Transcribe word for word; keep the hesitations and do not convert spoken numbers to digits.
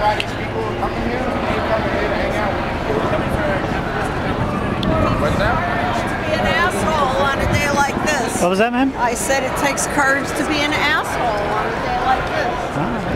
why these people are coming here? They come here to hang out with you. They're coming for a capitalistic opportunity. What's that? To be an asshole on a day like this. What was that, ma'am? I said it takes courage to be an asshole on a day like this. Oh.